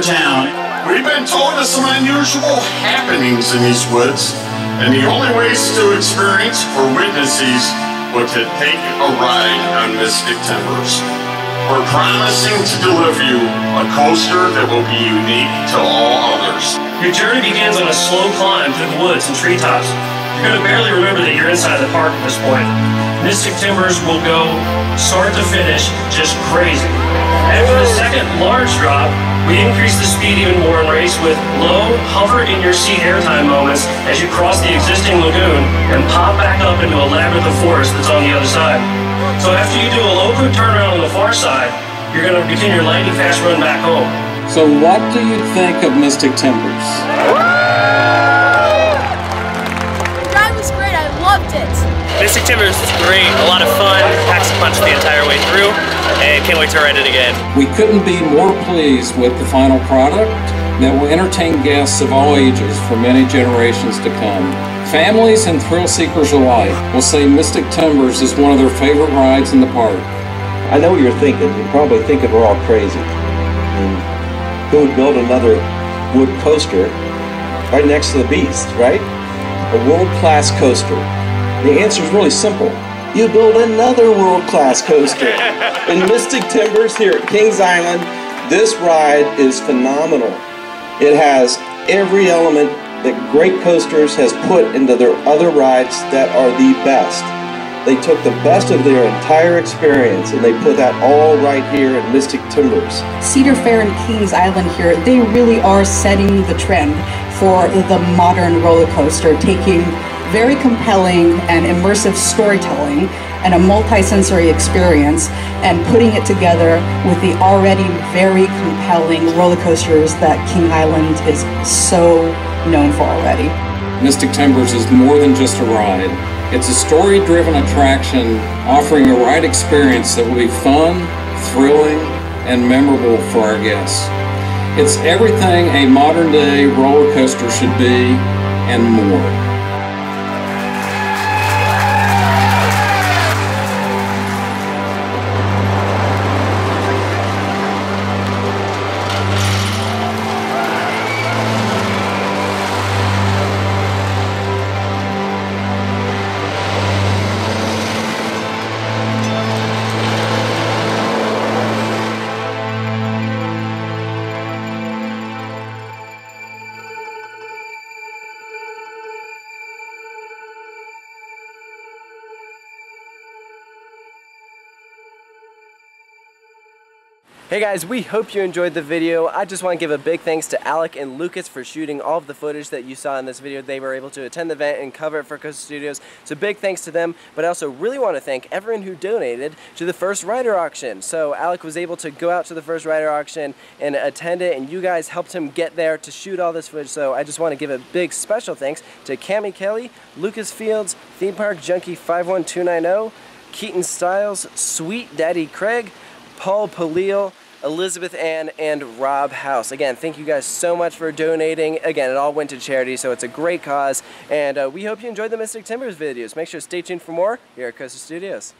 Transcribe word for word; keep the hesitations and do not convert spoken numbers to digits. Rivertown. We've been told of some unusual happenings in these woods, and the only ways to experience or witness these would to take a ride on Mystic Timbers. We're promising to deliver you a coaster that will be unique to all others. Your journey begins on a slow climb through the woods and treetops. You're going to barely remember that you're inside the park at this point. Mystic Timbers will go start to finish just crazy. After the second large drop, we increase the speed even more and race with low, hover-in-your-seat airtime moments as you cross the existing lagoon and pop back up into a labyrinth of forest that's on the other side. So after you do a low quick turnaround on the far side, you're going to begin your lightning fast run back home. So what do you think of Mystic Timbers? The ride was great. I loved it. Mystic Timbers was great. A lot of fun. Packs a punch the entire way through. And can't wait to ride it again. We couldn't be more pleased with the final product that will entertain guests of all ages for many generations to come. Families and thrill seekers alike will say Mystic Timbers is one of their favorite rides in the park. I know what you're thinking. You're probably thinking we're all crazy. And who would build another wood coaster right next to the beast, right? A world-class coaster. The answer is really simple. You build another world-class coaster. In Mystic Timbers here at Kings Island, this ride is phenomenal. It has every element that Great Coasters has put into their other rides that are the best. They took the best of their entire experience and they put that all right here at Mystic Timbers. Cedar Fair and Kings Island here, they really are setting the trend for the modern roller coaster, taking very compelling and immersive storytelling and a multi-sensory experience and putting it together with the already very compelling roller coasters that King Island is so known for already. Mystic Timbers is more than just a ride. It's a story-driven attraction offering a ride experience that will be fun, thrilling, and memorable for our guests. It's everything a modern-day roller coaster should be and more. Hey guys, we hope you enjoyed the video. I just want to give a big thanks to Alec and Lucas for shooting all of the footage that you saw in this video. They were able to attend the event and cover it for Coaster Studios, so big thanks to them. But I also really want to thank everyone who donated to the First Rider Auction. So Alec was able to go out to the First Rider Auction and attend it, and you guys helped him get there to shoot all this footage. So I just want to give a big special thanks to Cammie Kelly, Lucas Fields, Theme Park Junkie five one two nine zero, Keaton Stiles, Sweet Daddy Craig, Paul Palil, Elizabeth Ann, and Rob House. Again, thank you guys so much for donating. Again, it all went to charity, so it's a great cause, and uh, we hope you enjoyed the Mystic Timbers videos. Make sure to stay tuned for more here at Coaster Studios.